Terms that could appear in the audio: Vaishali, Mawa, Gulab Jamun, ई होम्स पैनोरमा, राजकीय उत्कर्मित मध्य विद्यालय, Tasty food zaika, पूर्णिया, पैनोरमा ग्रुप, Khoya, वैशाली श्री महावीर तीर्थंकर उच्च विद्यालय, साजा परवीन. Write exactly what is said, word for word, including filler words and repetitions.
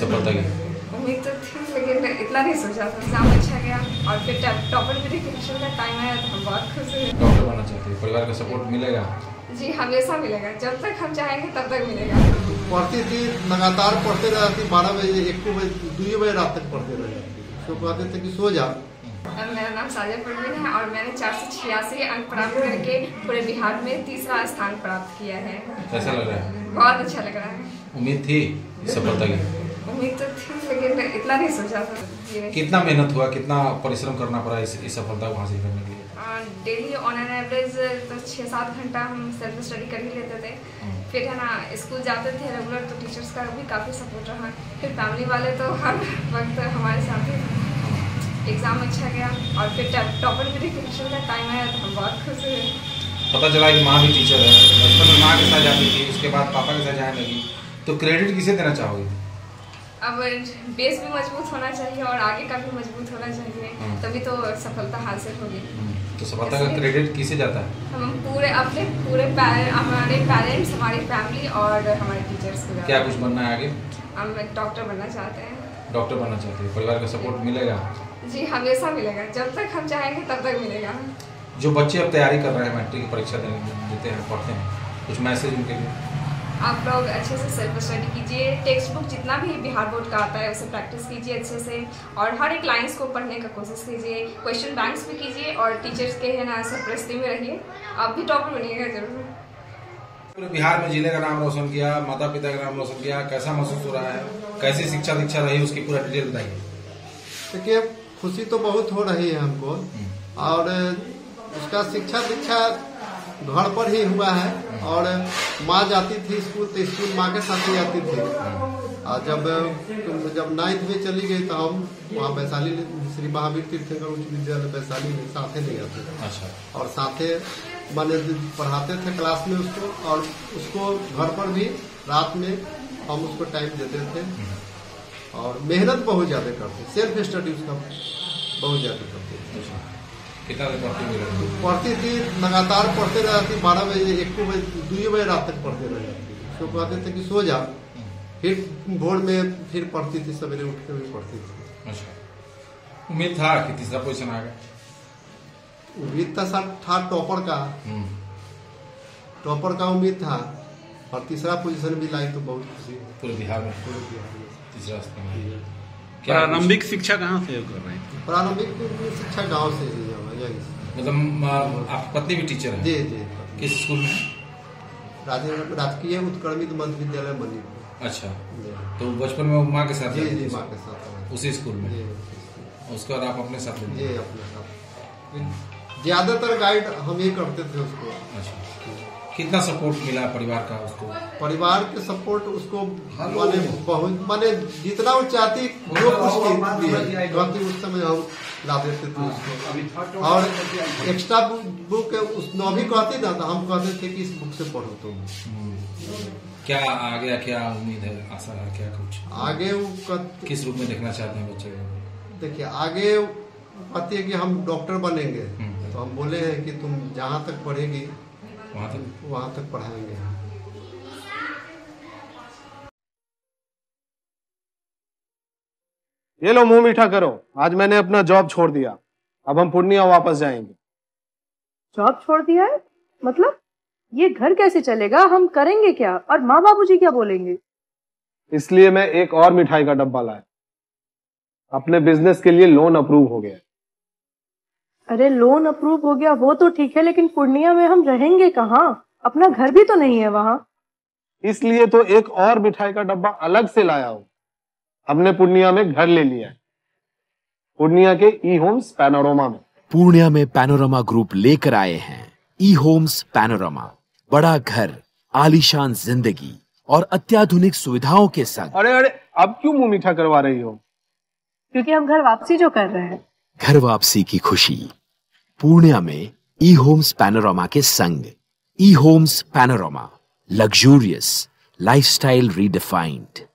सफलता की उम्मीद तो थी, लेकिन इतना नहीं सोचा था। एग्जाम अच्छा गया और फिर टॉपर भी रिकग्निशन का टाइम आया तो हम बहुत खुश हुए। डॉक्टर बनना चाहती है, परिवार का सपोर्ट मिलेगा? जी हमेशा मिलेगा, जब तक हम चाहेंगे तब तक मिलेगा। पढ़ती थी लगातार, पढ़ते रहती थी, बारह बजे एक बजे दो बजे रात तक पढ़ते रह जाती थी, तो कहते थे कि सो जा। मेरा नाम साजा परवीन है और मैंने चार सौ छियासी अंक प्राप्त करके पूरे बिहार में तीसरा स्थान प्राप्त किया है। कैसा लग रहा है? बहुत अच्छा लग रहा है। उम्मीद थी सफलता की? उम्मीद तो थी, लेकिन इतना नहीं सोचा था। कितना मेहनत हुआ, कितना परिश्रम करना पड़ा इस, इस सफलता को हासिल करने के लिए? डेली ऑन एन एवरेज तो छः सात घंटा हम सेल्फ स्टडी कर ही लेते थे। फिर है ना स्कूल जाते थे रेगुलर, तो टीचर्स का भी काफ़ी सपोर्ट रहा। फिर फैमिली वाले तो हर वक्त हमारे साथ ही। एग्जाम अच्छा गया और फिर टॉपर भी रिकग्निशन का टाइम आया तो हम बहुत खुश हुए। पता चला कि माँ भी टीचर है, बचपन में माँ के साथ जाती थी, उसके बाद पापा के साथ जाने लगी, तो क्रेडिट किसे देना चाहोगे? अब बेस भी मजबूत होना चाहिए और आगे का भी मजबूत होना चाहिए, तभी तो सफलता हासिल होगी। तो सफलता का क्रेडिट किसे जाता है? हम पूरे अपने पूरे हमारे पेरेंट्स, हमारी फैमिली और हमारे टीचर्स को। क्या कुछ बनना है आगे? हम डॉक्टर बनना चाहते हैं। डॉक्टर बनना चाहते हैं, परिवार का सपोर्ट मिलेगा? जी हमेशा मिलेगा, जब तक हम चाहेंगे तब तक मिलेगा। जो बच्चे अब तैयारी कर रहे हैं, मैट्रिक की परीक्षा देते हैं, पढ़ते हैं, कुछ मैसेज उनके लिए? आप लोग अच्छे से सेल्फ स्टडी कीजिए, टेक्स्ट बुक जितना भी बिहार बोर्ड का आता है उसे प्रैक्टिस कीजिए अच्छे से, और हर एक लाइन्स को पढ़ने का कोशिश कीजिए, क्वेश्चन बैंक्स भी कीजिए और टीचर्स के है ना सरप्रस्ती में रहिए। आप भी टॉपर बनिएगा जरूर। पूरे बिहार में जिले का नाम रोशन किया, माता पिता का नाम रोशन किया, कैसा महसूस हो रहा है, कैसी शिक्षा दीक्षा रही, उसकी पूरा डिटेल बताइए। देखिए खुशी तो बहुत हो रही है हमको, और उसका शिक्षा दीक्षा घर पर ही हुआ है। और माँ जाती थी स्कूल तो स्कूल माँ के साथ ही जाती थी। और जब जब नाइन्थ में चली गई तो हम वहाँ वैशाली श्री महावीर तीर्थंकर उच्च विद्यालय वैशाली में साथे ले जाते थे। अच्छा। और साथे मैंने पढ़ाते थे क्लास में उसको, और उसको घर पर भी रात में हम उसको टाइम देते थे। और मेहनत बहुत ज़्यादा करते, सेल्फ स्टडी उसका बहुत ज़्यादा करते। कितना पढ़ती थी लगातार, पढ़ते रहती थी, बारह बजे एक बजे दो बजे रात तक पढ़ते रह जाती थी, तो कहते थे कि सो जा। फिर भोर में फिर पढ़ती थी, सवेरे उठ के भी पढ़ती थी। अच्छा। उम्मीद था कि तीसरा पोजिशन आ गया? उम्मीद था सर, था टॉपर का, टॉपर का उम्मीद था, और तीसरा पोजीशन भी लाई तो बहुत खुशी। पूरे बिहार में पूरे बिहार में तीसरा स्थान है। प्रारंभिक शिक्षा कहाँ से कर रहे हैं? प्रारंभिक शिक्षा गांव से ही है। मतलब आप पत्नी भी टीचर है? जी जी। किस स्कूल में? राजकीय उत्कर्मित मध्य विद्यालय बनी। अच्छा। तो बचपन में माँ के साथ? जी जी माँ के साथ, उसी स्कूल में। उसके बाद आप अपने साथ? जी अपने साथ, ज्यादातर गाइड हम ही करते थे उसको। अच्छा। कितना सपोर्ट मिला परिवार का उसको? परिवार के सपोर्ट उसको माने बहुत, माने जितना वो चाहती वो कुछ उस समय हम ला देते थे उसको। और एक्स्ट्रा बुक उसने भी कहती ना, तो हम कहते थे कि इस बुक से पढ़ो तुम। क्या आगे क्या उम्मीद है, आशा है क्या कुछ आगे वो किस रूप में देखना चाहते हैं बच्चे? देखिए आगे कहती है कि हम डॉक्टर बनेंगे, तो हम बोले हैं कि तुम जहाँ तक पढ़ेगी वहाँ तक वहाँ तक पढ़ाएंगे। ये लो मुंह मीठा करो, आज मैंने अपना जॉब छोड़ दिया, अब हम पूर्णिया वापस जाएंगे। जॉब छोड़ दिया है? मतलब ये घर कैसे चलेगा, हम करेंगे क्या, और माँ बाबूजी क्या बोलेंगे? इसलिए मैं एक और मिठाई का डब्बा लाया, अपने बिजनेस के लिए लोन अप्रूव हो गया। अरे लोन अप्रूव हो गया वो तो ठीक है, लेकिन पूर्णिया में हम रहेंगे कहाँ, अपना घर भी तो नहीं है वहाँ। इसलिए तो एक और मिठाई का डब्बा अलग से लाया हूँ, हमने पूर्णिया में घर ले लिया है, पूर्णिया के ई होम्स पैनोरमा में। पूर्णिया में पैनोरमा ग्रुप लेकर आए हैं ई होम्स पैनोरमा, बड़ा घर, आलीशान जिंदगी और अत्याधुनिक सुविधाओं के संग। अरे अरे अब क्यों मुँह मीठा करवा रही हो? क्योंकि हम घर वापसी जो कर रहे हैं। घर वापसी की खुशी पूर्णिया में ई होम्स पैनोरमा के संग। ई होम्स पैनोरमा, luxurious lifestyle redefined.